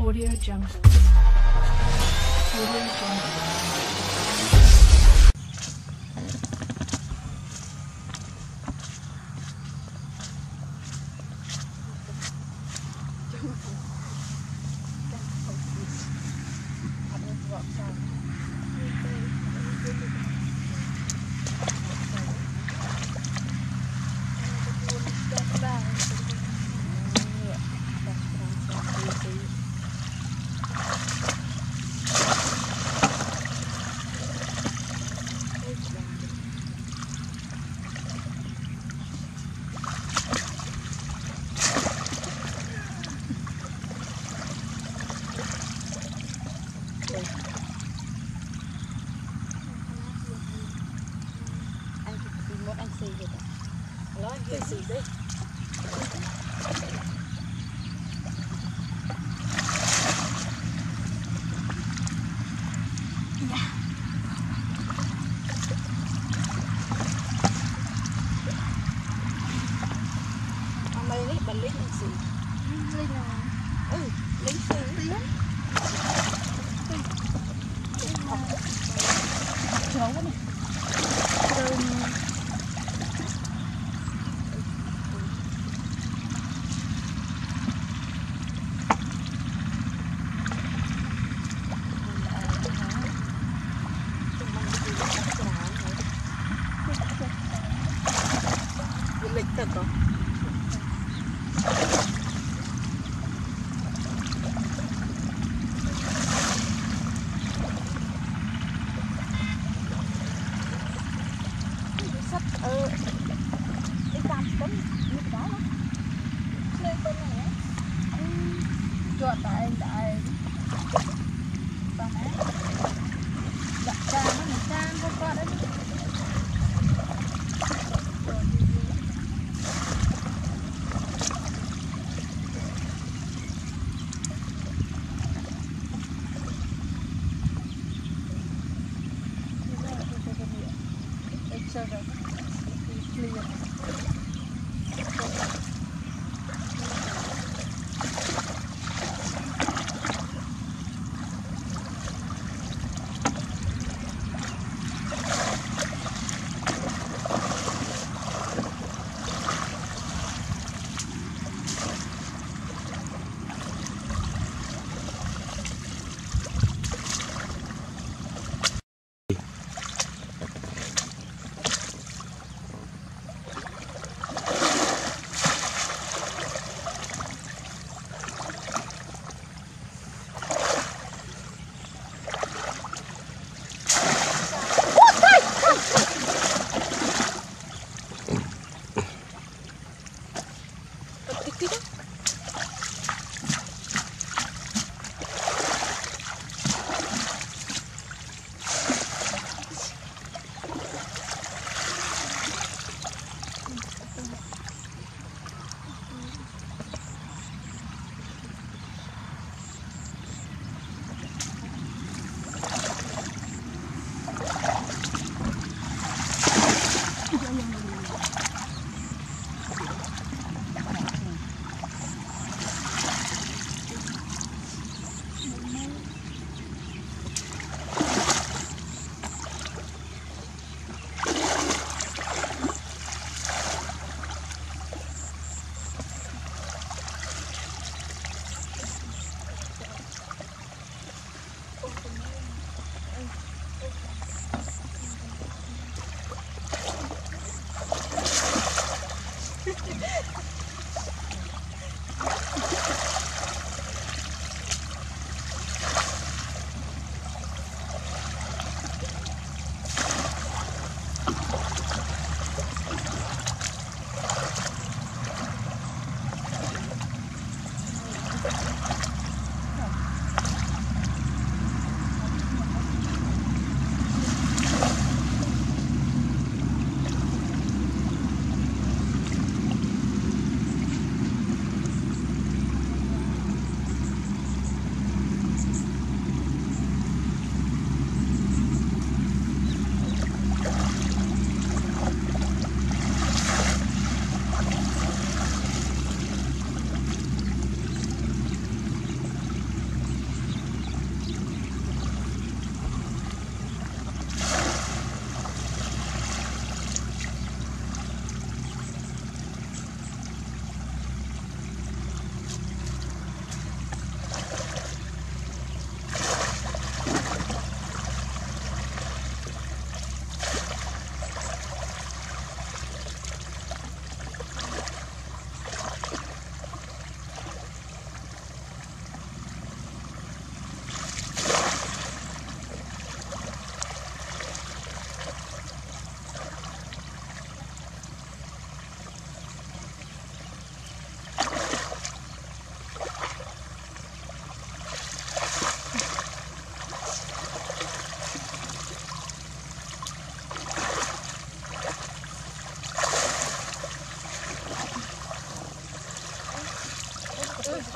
Audio Jungle. Audio Jungle.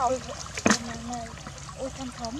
thôi. Ôi con khóm.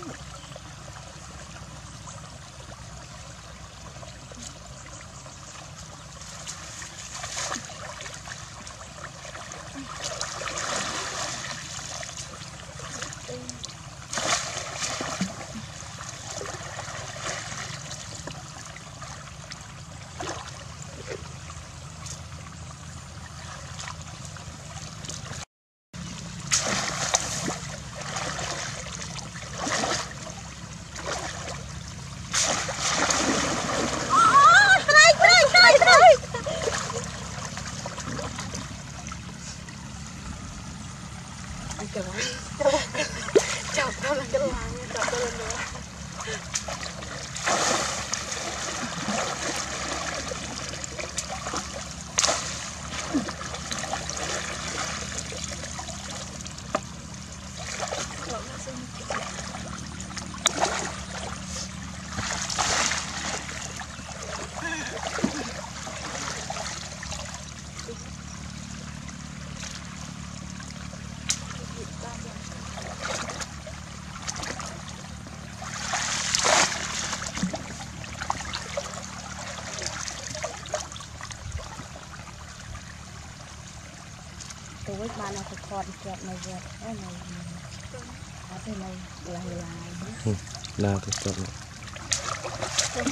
Bạn nào còn kẹt này vượt cái này có thể này là cái chuyện đôi bị đầy cái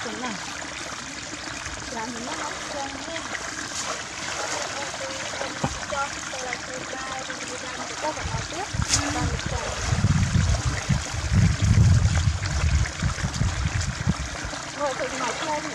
này làm mình nó không nghe cho là từ đây đi ra một cái bạn nào tiếp đang rồi tự học lên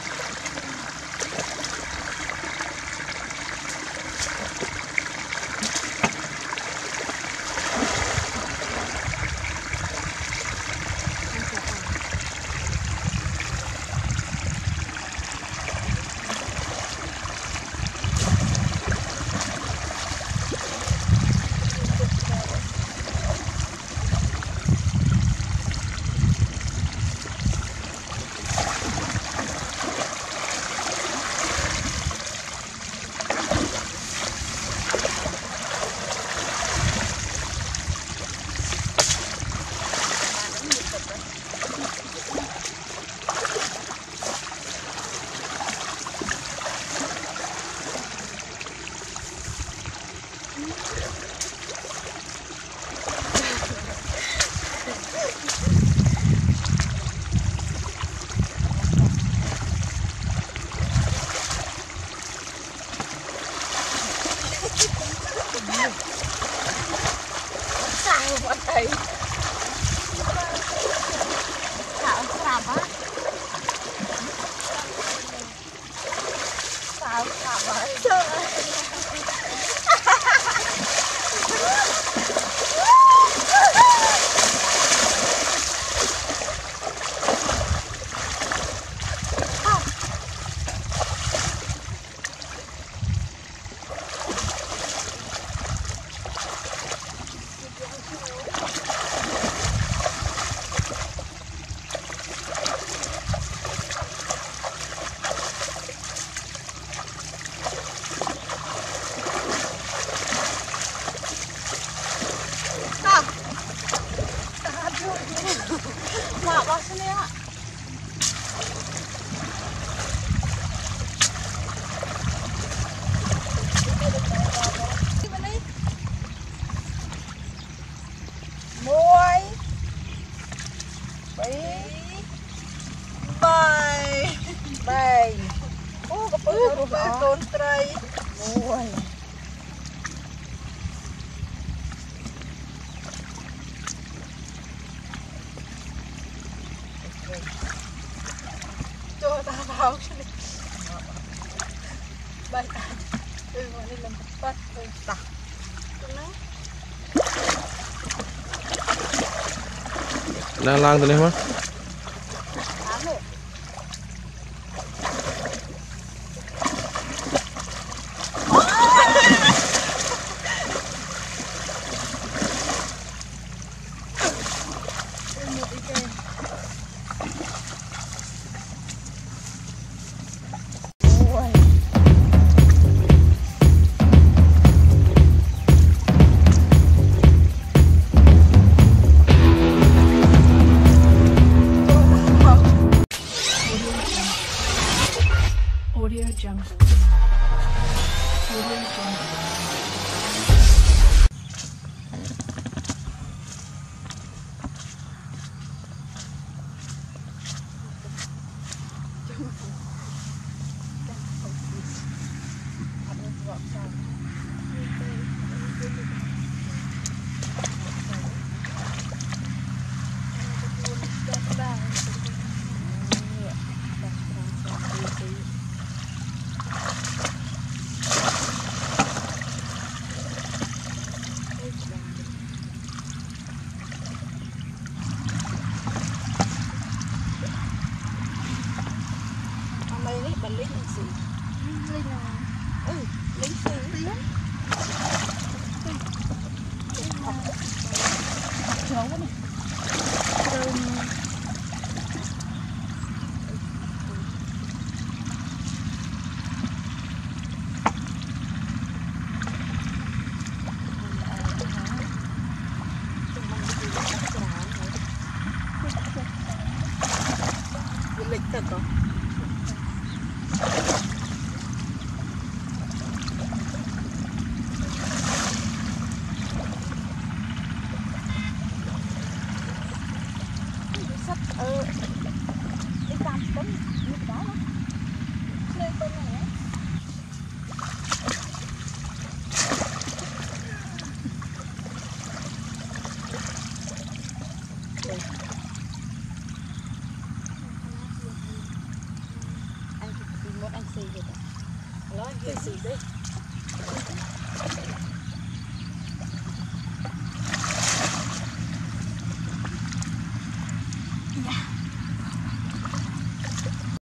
Tốn trai ôi cho ta vào cho nên bài ta tôi gọi lên làm bắt tôi ta đang lang từ đây không? Yeah.